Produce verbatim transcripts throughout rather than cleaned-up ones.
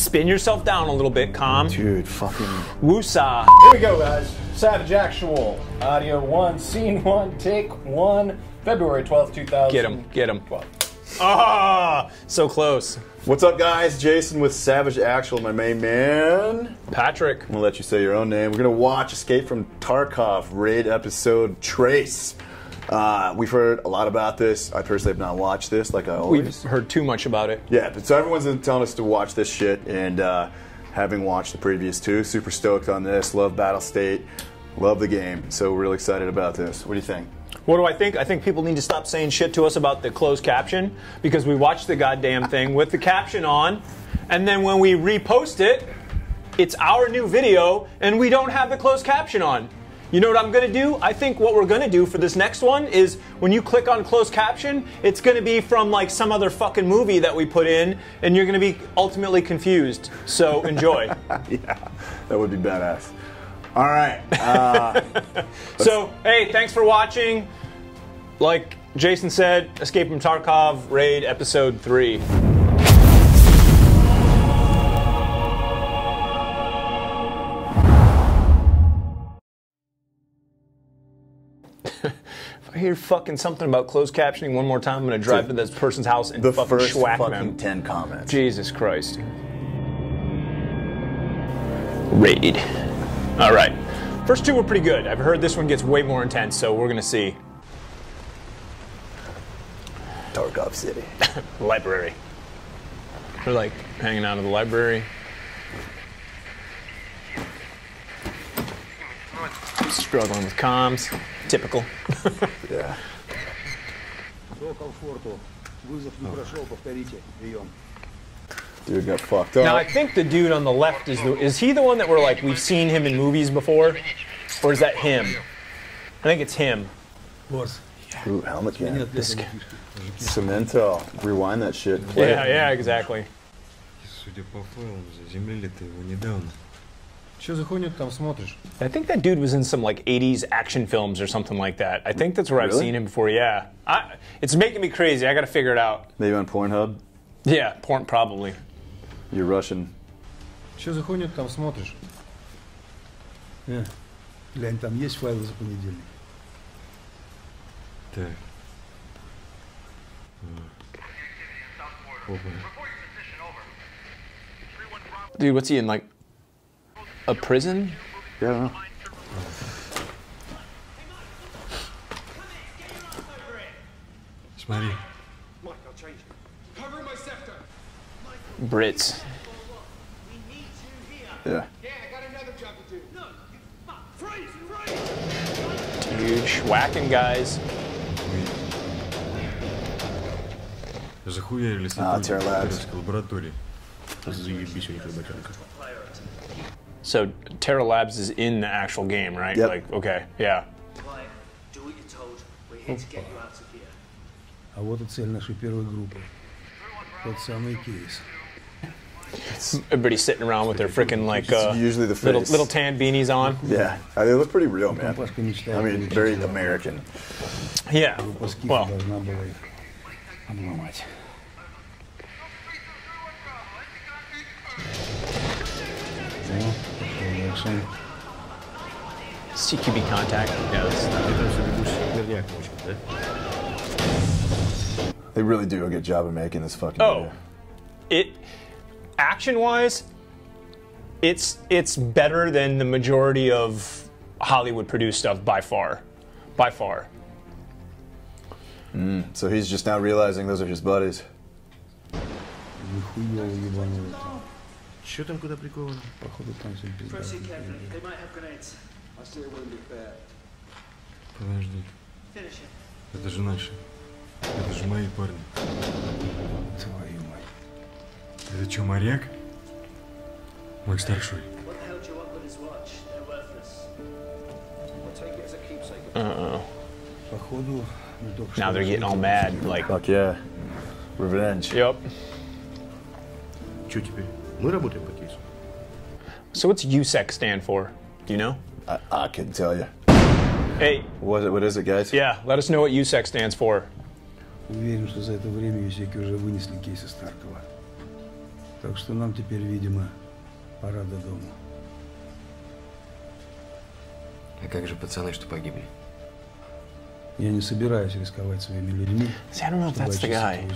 Spin yourself down a little bit, calm. Dude, fucking. Woosah. Here we go, guys. Savage Actual. Audio one, scene one, take one. February twelfth, two thousand twelve. Get him, get him. Ah, so close. What's up, guys? Jason with Savage Actual, my main man. Patrick. I'm gonna let you say your own name. We're gonna watch Escape from Tarkov, RAID episode Trace. Uh, we've heard a lot about this. I personally have not watched this, like I always. We've heard too much about it. Yeah, but so everyone's been telling us to watch this shit, and uh, having watched the previous two, super stoked on this. Love Battle State. Love the game. So we're really excited about this. What do you think? What do I think? I think people need to stop saying shit to us about the closed caption, because we watched the goddamn thing with the caption on, and then when we repost it, it's our new video, and we don't have the closed caption on. You know what I'm going to do? I think what we're going to do for this next one is when you click on closed caption, it's going to be from like some other fucking movie that we put in, and you're going to be ultimately confused. So enjoy. Yeah, that would be badass. All right. Uh, so, hey, thanks for watching. Like Jason said, Escape from Tarkov, RAID episode three. If I hear fucking something about closed captioning one more time, I'm going to drive to this person's house and the fucking first schwack fucking them. ten comments. Jesus Christ. RAID. All right, first two were pretty good. I've heard this one gets way more intense, so we're gonna see. Tarkov City. Library. They're like hanging out in the library. Struggling with comms. Typical. Yeah. Oh. Dude got fucked up. Now I think the dude on the left is the, is he the one that we're like we've seen him in movies before, or is that him? I think it's him. Ooh, helmet man. This guy. Cemento. Rewind that shit. Play yeah, it. Yeah, exactly. I think that dude was in some like eighties action films or something like that. I think that's where really? I've seen him before. Yeah. I, it's making me crazy. I got to figure it out. Maybe on Pornhub. Yeah, porn probably. You're Russian. Что за хуйню ты там смотришь? Глянь, там есть файлы за понедельник? Так. Dude, what's he in, like, a prison? Yeah, I don't know. Смотри. Brits. Yeah. Yeah, I got another job to do. No, you fuck. Freeze and right. Dude, schwacking guys. Ah, Terra Labs. So Terra Labs is in the actual game, right? Yep. Like, okay, yeah. Quiet. Do what you're told. We're here to get you out of here. А вот и цель нашей первой группы. That самый кейс. Everybody's sitting around with their freaking like uh, usually the little, little tan beanies on. Yeah, I mean, they look pretty real, man. I mean, very American. Yeah. Well. C Q B contact. Yeah, that's not. They really do a good job of making this fucking oh, video. It action-wise, it's it's better than the majority of Hollywood-produced stuff by far, by far. Mm, so he's just now realizing those are his buddies. Shoot them, куда приковано? Походу там все пиздец. Подожди. Это же наши. Это же мои парни. Твою мать. Это что, моряк? Мой старший. Uh-oh. Now they're getting all mad, like... Fuck yeah. Revenge. Yep. Что теперь? Мы работаем по кейсу. So what's U S E C stand for? Do you know? I, I couldn't tell you. Hey. What, what is it, guys? Yeah, let us know what U S E C stands for. Уверен, что за это время U S E C уже вынесли кейсы Старкова. Так что нам теперь, видимо, пора до дома. А как же пацаны, что погибли? Я не собираюсь рисковать своими людьми. See, I don't know if that's the guy.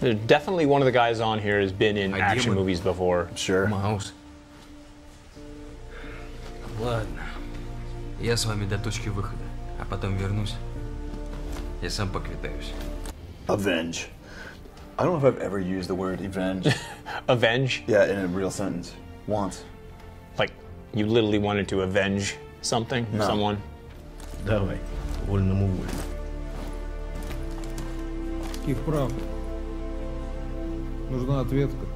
There's definitely one of the guys on here has been in action movies before. Sure. Ладно. Я с вами до точки выхода, а потом вернусь. Я сам поквитаюсь. Avenge. I don't know if I've ever used the word avenge. Avenge? Yeah, in a real sentence. Once. Like, you literally wanted to avenge something? No. Someone? Давай, вольному волю. Их прав. Нужна ответка.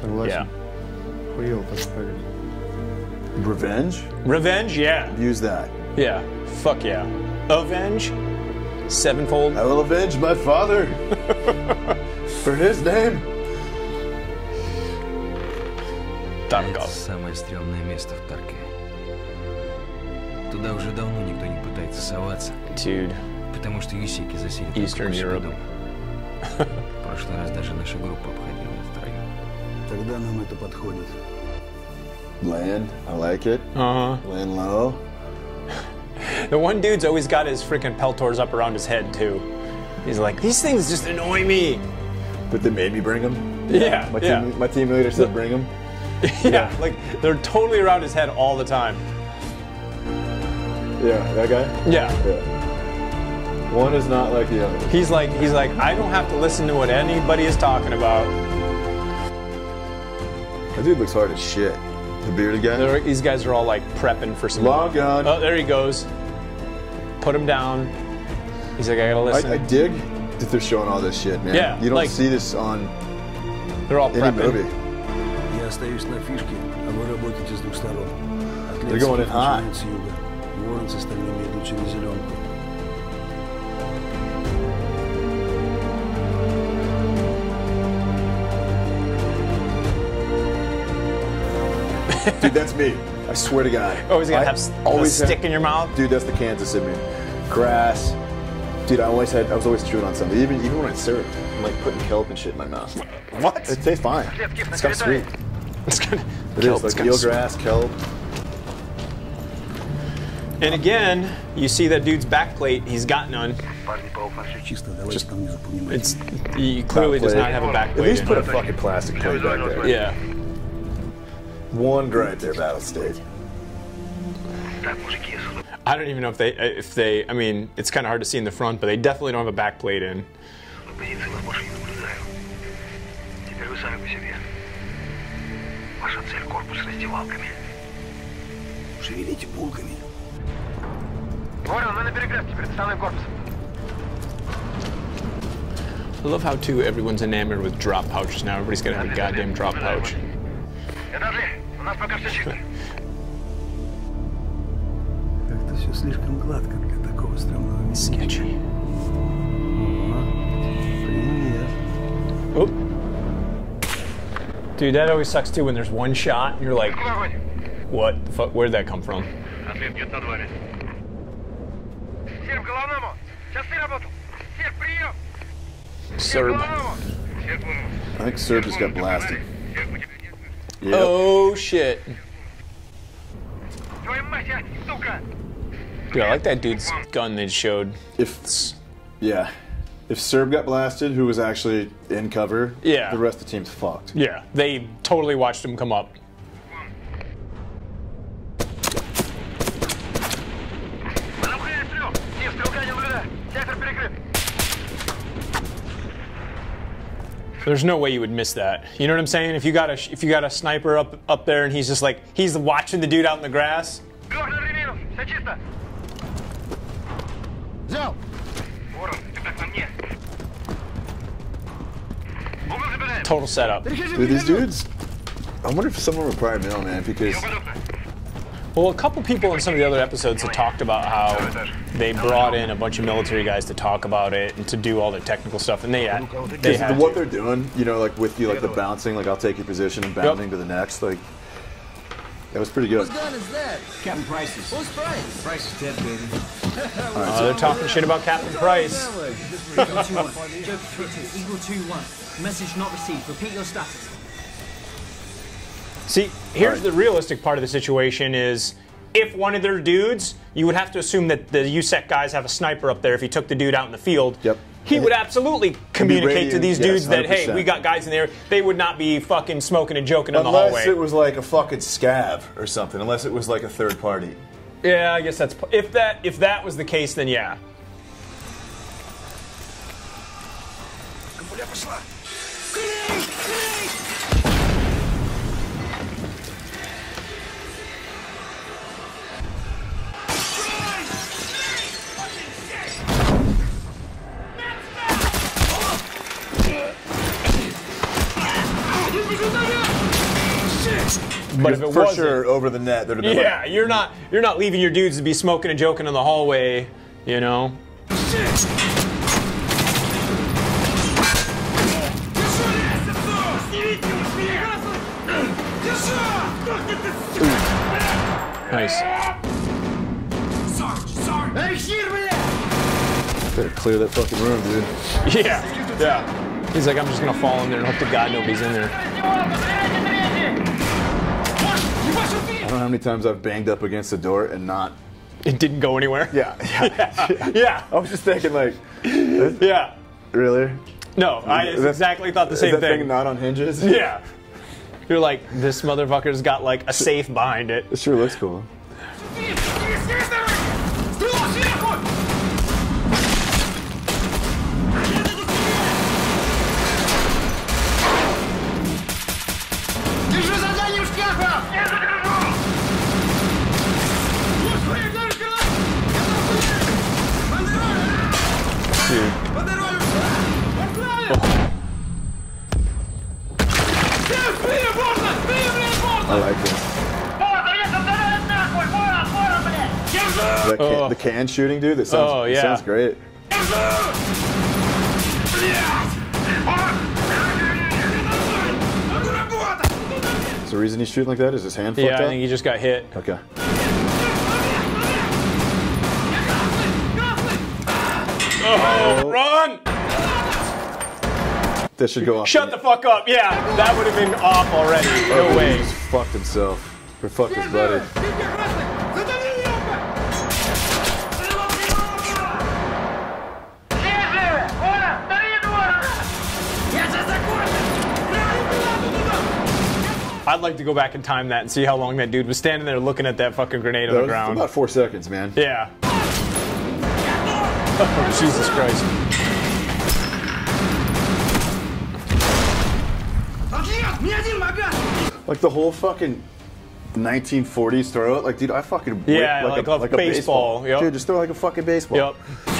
Согласен. Хуёво поставили. Revenge? Revenge, yeah. Use that. Yeah. Fuck yeah. Avenge? Sevenfold. I will avenge my father for his name. Tarkov. Самое стрёмное место в Таркове. Туда уже давно никто не пытается соваться. Dude. Потому что юсеки засели Eastern Europe. В прошлый раз даже наша группа обходила втроём. Тогда нам это подходит. Land, I like it. Uh-huh. Land low. The one dude's always got his freaking Peltors up around his head, too. He's like, these things just annoy me. But they made me bring them? Yeah, yeah. My, yeah. Team, my team leader said bring them. Yeah, yeah, like, they're totally around his head all the time. Yeah, that guy? Yeah. Yeah. One is not like the other. He's like, he's like, I don't have to listen to what anybody is talking about. That dude looks hard as shit. The bearded guy? These guys are all, like, prepping for some... Long gone. Oh, there he goes. Put him down. He's like, I gotta listen. I, I dig that they're showing all this shit, man. Yeah, you don't like, see this on they're all any movie. They're going in hot. Dude, that's me. I swear to God. Always gonna I have always a stick have, in your mouth? Dude, that's the Kansas in me. Grass. Dude, I always had I was always chewing on something. Even even when I syrup, I'm like putting kelp and shit in my mouth. What? It tastes fine. It's got sweet. It's good. It kelp, is like eel grass, kelp. And again, you see that dude's backplate, he's got none. Just, it's he clearly backplate. Does not have a backplate. At least put a fucking plastic plate back there. Yeah. One grind there, Battle State. I don't even know if they, if they, I mean, it's kind of hard to see in the front, but they definitely don't have a back plate in. I love how, too, everyone's enamored with drop pouches now. Everybody's got to have a goddamn drop pouch. Как-то все слишком гладко для такого странного места. Скетчи. Привет. Dude, that always sucks too when there's one shot and you're like, what the fuck? Where'd that come from? Serb. I think Serb just got blasted. Yep. Oh shit! Dude, I like that dude's gun they showed. If yeah, if Serb got blasted, who was actually in cover, yeah, the rest of the team's fucked. Yeah, they totally watched him come up. There's no way you would miss that. You know what I'm saying? If you got a if you got a sniper up up there and he's just like he's watching the dude out in the grass. Total setup. Dude, these dudes. I wonder if someone were prior mail, man, because. Well, a couple people in some of the other episodes have talked about how they brought in a bunch of military guys to talk about it and to do all the technical stuff, and they had, they had what to. They're doing, you know, like with you, like the bouncing, like I'll take your position and bounding yep. to the next, like That was pretty good. Whose gun is that? Captain Price's. Who's Price? Price is dead, baby. Oh, right. uh, they're talking shit about Captain Price. Eagle two one. Joke three two. Eagle two one. Message not received. Repeat your status. See, here's right. the realistic part of the situation is, if one of their dudes, you would have to assume that the U S E C guys have a sniper up there. If he took the dude out in the field, yep. he would absolutely communicate to these dudes yes, that, hey, we got guys in there. They would not be fucking smoking and joking unless in the hallway. Unless it was like a fucking scav or something. Unless it was like a third party. Yeah, I guess that's... If that, if that was the case, then yeah. But if it for wasn't, sure over the net, they're yeah, like, you're not you're not leaving your dudes to be smoking and joking in the hallway, you know. Nice. Better clear that fucking room, dude. Yeah, yeah. He's like, I'm just gonna fall in there and hope to God nobody's in there. I don't know how many times I've banged up against the door and not... It didn't go anywhere? Yeah. Yeah. yeah. yeah. I was just thinking like... yeah. Really? No, I is exactly that, thought the same is that thing. thing not on hinges? Yeah. You're like, this motherfucker's got like a safe behind it. It sure looks cool. I like this. The can, oh. the can shooting, dude. That sounds, oh, yeah. sounds great. Is the reason he's shooting like that? Is his hand fucked up? Yeah, I think he just got hit. Okay. Oh, run! That should go off. Shut the fuck up! Yeah, that would have been off already. No oh, way. He just fucked himself. Or fucked his buddy. I'd like to go back and time that and see how long that dude was standing there looking at that fucking grenade that on the ground. About four seconds, man. Yeah. Oh, Jesus Christ. Like the whole fucking nineteen forties throw it, like dude, I fucking yeah, like, like, a, like a baseball, baseball. Yep. Dude, just throw like a fucking baseball. Yep. Dude.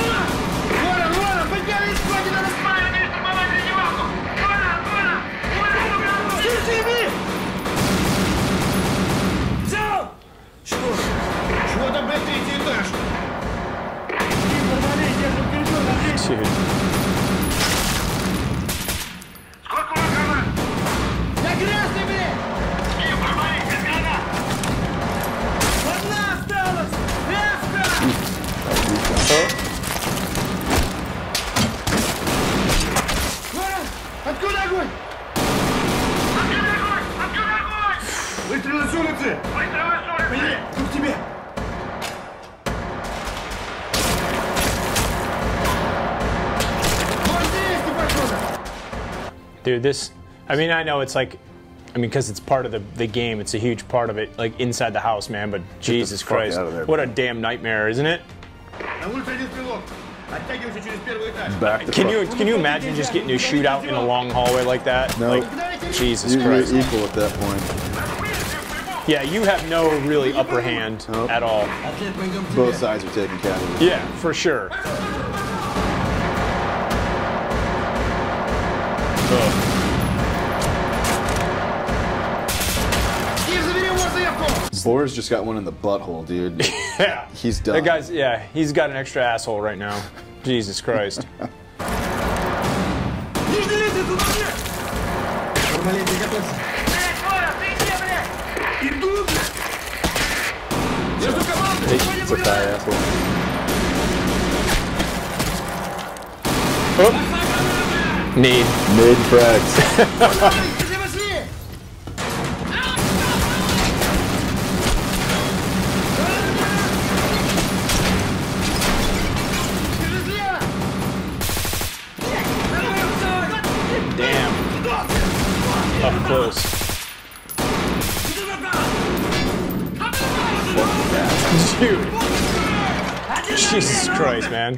Dude, this, I mean, I know it's like, I mean, because it's part of the, the game, it's a huge part of it, like inside the house, man, but Jesus Christ, there, what man. a damn nightmare, isn't it? Back can you can you imagine just getting to shoot out in a long hallway like that? No. Like, Jesus You're Christ. You're equal at that point. Yeah, you have no really upper hand nope. at all. Both sides are taking care of it. Yeah, for sure. Boris just got one in the butthole, dude. yeah. He's done. That guy's, yeah, he's got an extra asshole right now. Jesus Christ. That's a fat asshole. Oh. Need. Mid frags. Up close. Dude. Jesus Christ, man.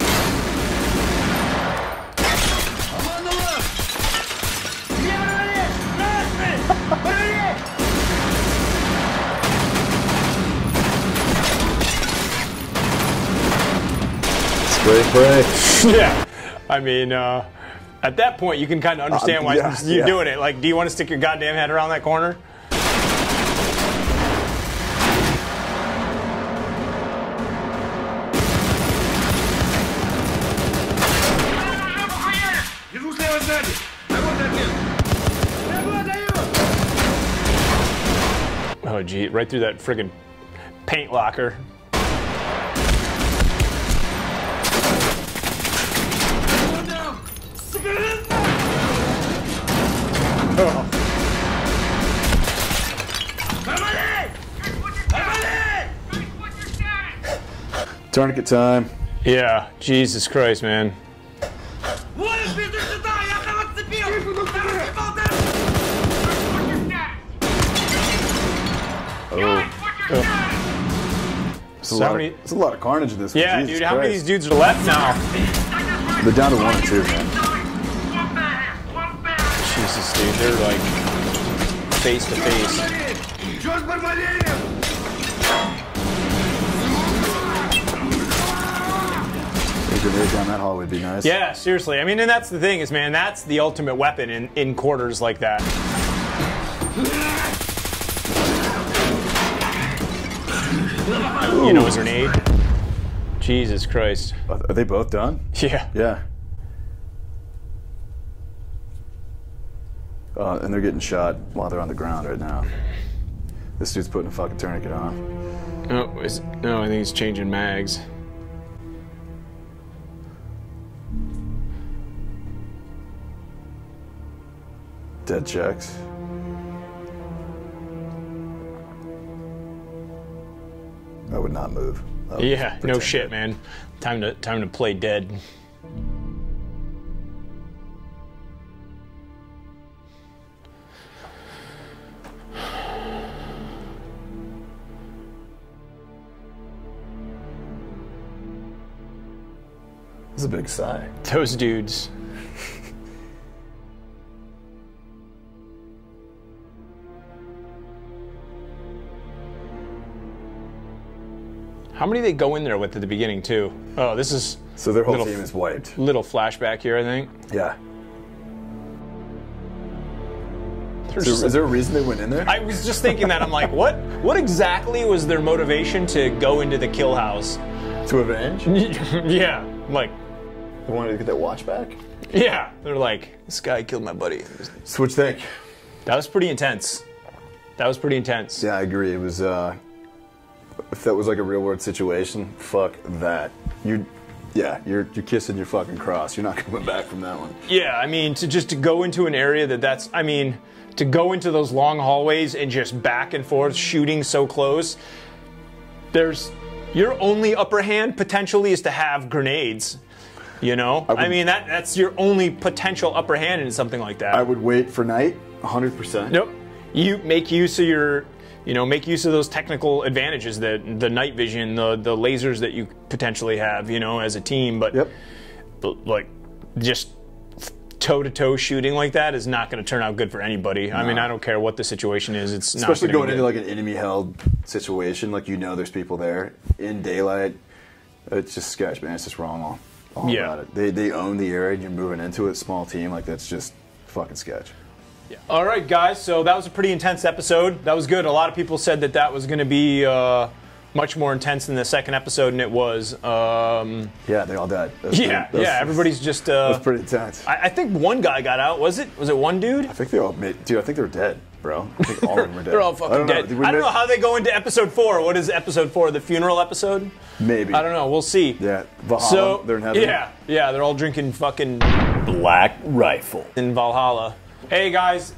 Spray, spray. Yeah. I mean, uh... at that point, you can kind of understand uh, why yeah, you're yeah. doing it. Like, do you want to stick your goddamn head around that corner? Oh, gee, right through that friggin' paint locker. Oh. Tourniquet time. Yeah, Jesus Christ, man. Oh. It's a, so many... a lot of carnage in this. Yeah, Jesus dude, how Christ. many of these dudes are left now? They're down to one or two, man. Jesus, dude, they're like face to face. Down that hallway would be nice. Yeah, seriously. I mean, and that's the thing is, man, that's the ultimate weapon in, in quarters like that. Ooh. You know, his grenade. Jesus Christ. Are they both done? Yeah. Yeah. Uh, and they're getting shot while they're on the ground right now. This dude's putting a fucking tourniquet on. Oh, is, no, I think he's changing mags. Dead checks. I would not move. Would yeah, no shit, man. Time to time to play dead. A big sigh. Those dudes. How many they go in there with at the beginning too? Oh, this is so their whole little, team is wiped. Little flashback here, I think. Yeah. Is there, is there a reason they went in there? I was just thinking that. I'm like, what? What exactly was their motivation to go into the kill house? To avenge? Yeah, like they wanted to get their watch back. Yeah, they're like, this guy killed my buddy. So what you think? That was pretty intense. That was pretty intense. Yeah, I agree. It was. Uh, if that was like a real world situation, fuck that. You, yeah, you're you're kissing your fucking cross. You're not coming back from that one. Yeah, I mean, to just to go into an area that that's. I mean, to go into those long hallways and just back and forth shooting so close. There's. Your only upper hand potentially is to have grenades, you know? I, would, I mean, that that's your only potential upper hand in something like that. I would wait for night, one hundred percent. Nope. You make use of your, you know, make use of those technical advantages, the, the night vision, the, the lasers that you potentially have, you know, as a team. But, yep. but like, just toe-to-toe shooting like that is not going to turn out good for anybody. No. I mean, I don't care what the situation is. It's not especially going into like an enemy-held situation, like you know, there's people there in daylight. It's just sketch, man. It's just wrong all, all yeah. about it. They they own the area, and you're moving into it. Small team, like that's just fucking sketch. Yeah. All right, guys. So that was a pretty intense episode. That was good. A lot of people said that that was going to be uh, much more intense than the second episode, and it was. Um, yeah, they all died. That's yeah, pretty, yeah. Everybody's just. Uh, that's pretty intense. I, I think one guy got out. Was it? Was it one dude? I think they all made. Dude, I think they were dead. bro. I think all of them are dead. They're all fucking I dead. Know. I don't know how they go into episode four. What is episode four? The funeral episode? Maybe. I don't know. We'll see. Yeah. Valhalla. So, they're in heaven. Yeah. Yeah. They're all drinking fucking Black Rifle in Valhalla. Hey guys,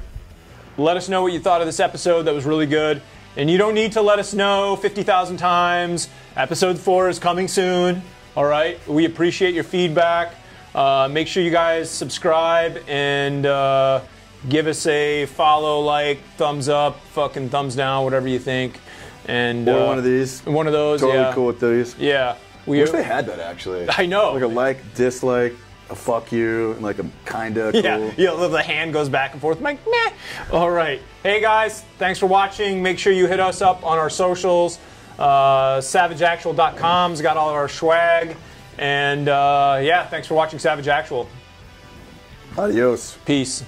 let us know what you thought of this episode. That was really good. And you don't need to let us know fifty thousand times. Episode four is coming soon. All right. We appreciate your feedback. Uh, make sure you guys subscribe and uh, give us a follow, like, thumbs up, fucking thumbs down, whatever you think. And or uh, one of these. One of those. Totally yeah. cool with these. Yeah. We I wish they had that actually. I know. Like a like, dislike, a fuck you, and like a kinda cool. Yeah. Yeah. The hand goes back and forth. I'm like meh. All right. Hey guys, thanks for watching. Make sure you hit us up on our socials. Uh, savage actual dot com's got all of our swag. And uh, yeah, thanks for watching Savage Actual. Adios. Peace.